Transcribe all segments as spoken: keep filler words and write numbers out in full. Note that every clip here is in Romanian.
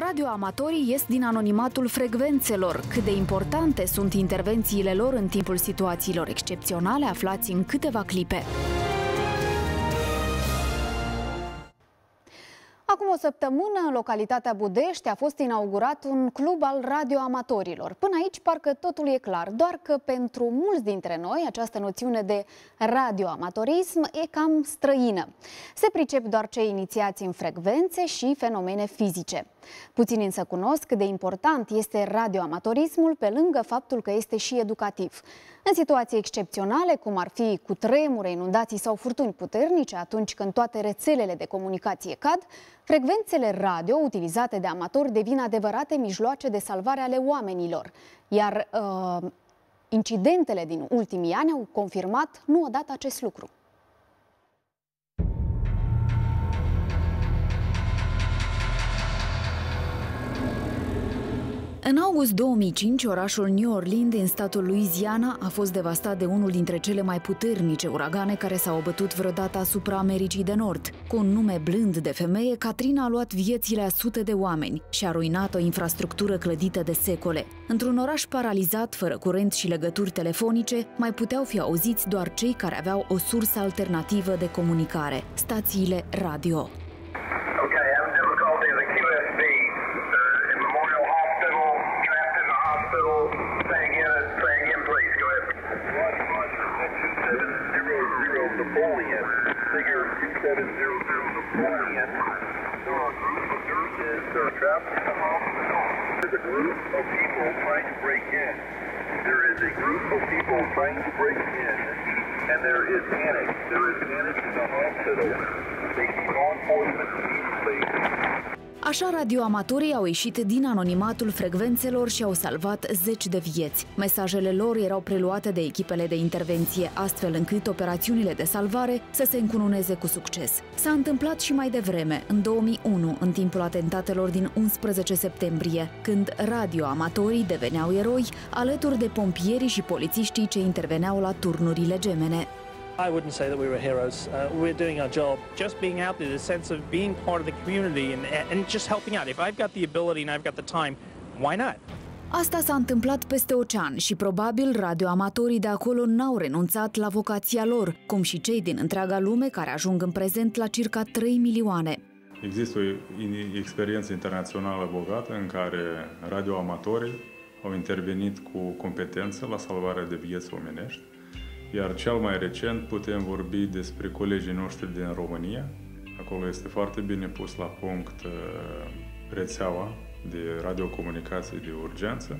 Radioamatorii ies din anonimatul frecvențelor. Cât de importante sunt intervențiile lor în timpul situațiilor excepționale, aflați în câteva clipe. Acum o săptămână, în localitatea Budești, a fost inaugurat un club al radioamatorilor. Până aici, parcă totul e clar, doar că pentru mulți dintre noi, această noțiune de radioamatorism e cam străină. Se pricep doar cei inițiați în frecvențe și fenomene fizice. Puțini însă cunosc cât de important este radioamatorismul, pe lângă faptul că este și educativ. În situații excepționale, cum ar fi cutremure, inundații sau furtuni puternice, atunci când toate rețelele de comunicație cad, frecvențele radio utilizate de amatori devin adevărate mijloace de salvare ale oamenilor, iar uh, incidentele din ultimii ani au confirmat nu odată acest lucru. În august două mii cinci, orașul New Orleans din statul Louisiana a fost devastat de unul dintre cele mai puternice uragane care s-au abătut vreodată asupra Americii de Nord. Cu un nume blând de femeie, Katrina a luat viețile a sute de oameni și a ruinat o infrastructură clădită de secole. Într-un oraș paralizat, fără curent și legături telefonice, mai puteau fi auziți doar cei care aveau o sursă alternativă de comunicare, stațiile radio. Așa, radioamatorii au ieșit din anonimatul frecvențelor și au salvat zeci de vieți. Mesajele lor erau preluate de echipele de intervenție, astfel încât operațiunile de salvare să se încununeze cu succes. S-a întâmplat și mai devreme, în două mii unu, în timpul atentatelor din unsprezece septembrie, când radioamatorii deveneau eroi alături de pompierii și polițiștii ce interveneau la turnurile gemene. I wouldn't say that we were heroes. Uh, we're doing our job. Just being out there, the sense of being part of the community and, and just helping out. If I've got the ability and I've got the time, why not? Asta s-a întâmplat peste ocean și probabil radioamatorii de acolo n-au renunțat la vocația lor, cum și cei din întreaga lume care ajung în prezent la circa trei milioane. Există o experiență internațională bogată în care radioamatorii au intervenit cu competență la salvarea de vieți omenești. Iar cel mai recent putem vorbi despre colegii noștri din România. Acolo este foarte bine pus la punct rețeaua de radiocomunicații de urgență.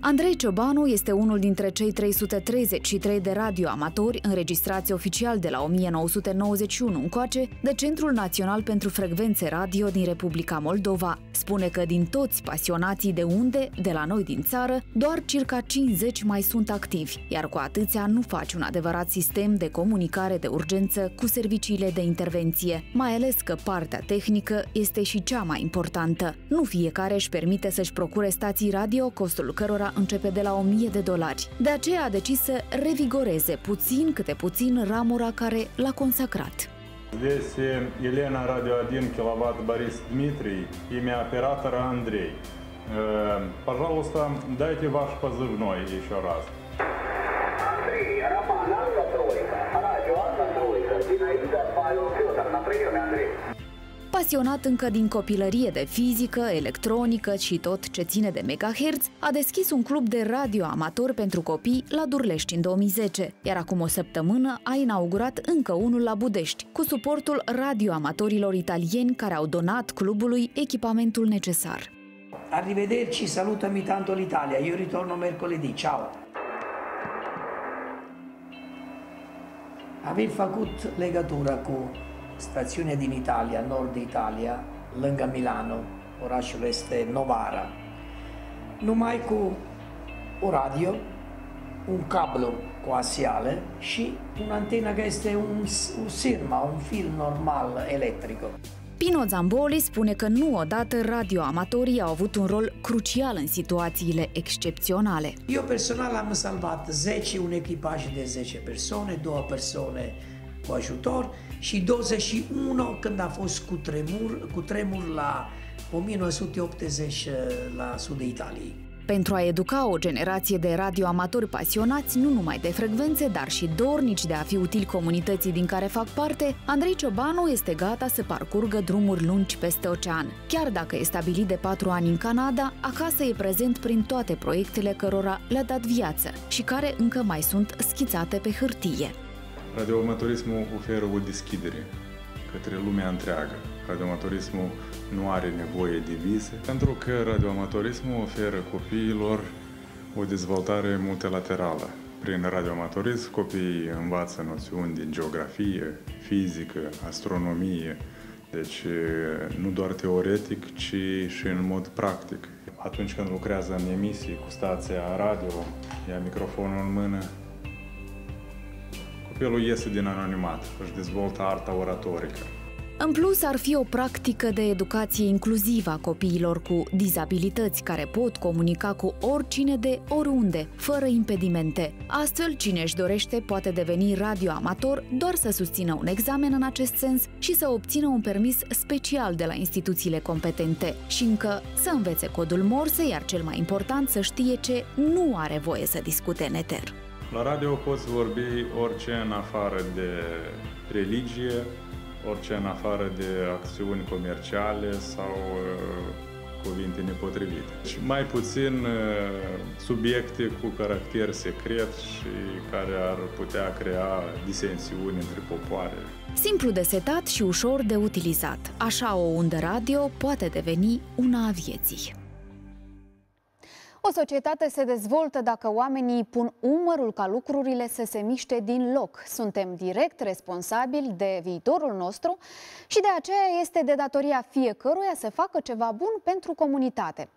Andrei Ciobanu este unul dintre cei trei sute treizeci și trei de radioamatori înregistrați oficial de la o mie nouă sute nouăzeci și unu încoace de Centrul Național pentru Frecvențe Radio din Republica Moldova. Spune că din toți pasionații de unde, de la noi din țară, doar circa cincizeci mai sunt activi, iar cu atâția nu faci un adevărat sistem de comunicare de urgență cu serviciile de intervenție, mai ales că partea tehnică este și cea mai importantă. Nu fiecare își permite să-și procure stații radio, costul cărora începe de la o mie de dolari. De aceea a decis să revigoreze puțin câte puțin ramura care l-a consacrat. Здесь Елена Radio один киловатт Борис Дмитрий, имя оператора Андрей. Пожалуйста, дайте ваш позывной еще раз. Андрей, Роман, Анна Тройка, Радио Анна Тройка, Зинаида, Павел, Федор, на приеме, Андрей. Pasionat încă din copilărie de fizică, electronică și tot ce ține de megahertz, a deschis un club de radio amator pentru copii la Durlești în două mii zece, iar acum o săptămână a inaugurat încă unul la Budești, cu suportul radioamatorilor italieni care au donat clubului echipamentul necesar. Arrivederci, salutami tanto l'Italia, io ritorno mercoledì, ciao! Avem făcut legătura cu stațiunea din Italia, nord de Italia, lângă Milano, orașul este Novara, numai cu un radio, un cablu coaxiale și un antenă care este un, un sirma, un fil normal electric. Pino Zamboli spune că nu odată radioamatorii au avut un rol crucial în situațiile excepționale. Eu personal am salvat zece, un echipaj de zece persoane, două persoane cu ajutor și douăzeci și unu când a fost cutremur, cutremur la o mie nouă sute optzeci la sudul Italiei. Pentru a educa o generație de radioamatori pasionați, nu numai de frecvențe, dar și dornici de a fi utili comunității din care fac parte, Andrei Ciobanu este gata să parcurgă drumuri lungi peste ocean. Chiar dacă e stabilit de patru ani în Canada, acasă e prezent prin toate proiectele cărora le-a dat viață și care încă mai sunt schițate pe hârtie. Radioamatorismul oferă o deschidere către lumea întreagă. Radioamatorismul nu are nevoie de vise, pentru că radioamatorismul oferă copiilor o dezvoltare multilaterală. Prin radioamatorism, copiii învață noțiuni din geografie, fizică, astronomie, deci nu doar teoretic, ci și în mod practic. Atunci când lucrează în emisii cu stația radio, ia microfonul în mână, copilul iese din anonimat, își dezvoltă arta oratorică. În plus, ar fi o practică de educație inclusivă a copiilor cu dizabilități care pot comunica cu oricine de oriunde, fără impedimente. Astfel, cine își dorește poate deveni radioamator, doar să susțină un examen în acest sens și să obțină un permis special de la instituțiile competente. Și încă să învețe codul Morse, iar cel mai important să știe ce nu are voie să discute în eter. La radio poți vorbi orice în afară de religie, orice în afară de acțiuni comerciale sau uh, cuvinte nepotrivite. Și mai puțin uh, subiecte cu caracter secret și care ar putea crea disensiuni între popoare. Simplu de setat și ușor de utilizat. Așa o undă radio poate deveni una a vieții. O societate se dezvoltă dacă oamenii pun umărul ca lucrurile să se miște din loc. Suntem direct responsabili de viitorul nostru și de aceea este de datoria fiecăruia să facă ceva bun pentru comunitate.